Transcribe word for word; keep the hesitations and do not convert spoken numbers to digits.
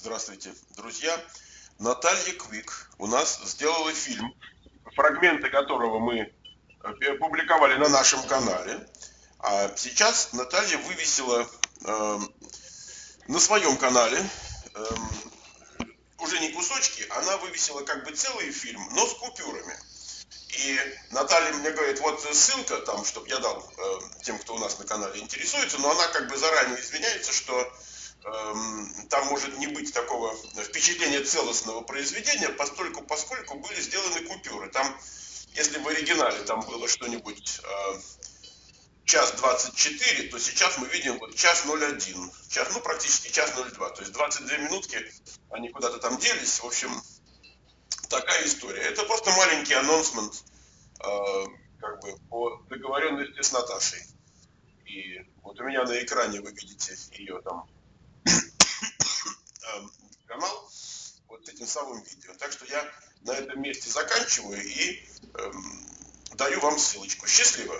Здравствуйте, друзья. Наталья Квик у нас сделала фильм, фрагменты которого мы публиковали на нашем канале. А сейчас Наталья вывесила э, на своем канале э, уже не кусочки, она вывесила как бы целый фильм, но с купюрами. И Наталья мне говорит, вот ссылка там, чтобы я дал э, тем, кто у нас на канале интересуется, но она как бы заранее извиняется, что э, там может не быть такого впечатления целостного произведения, поскольку, поскольку были сделаны купюры. Там, если в оригинале там было что-нибудь э, час двадцать четыре, то сейчас мы видим вот час ноль один, час, ну практически час ноль два, то есть двадцать две минутки, они куда-то там делись, в общем... Такая история. Это просто маленький анонсмент, э, как бы по договоренности с Наташей. И вот у меня на экране вы видите ее там канал вот с этим самым видео. Так что я на этом месте заканчиваю и э, даю вам ссылочку. Счастливо!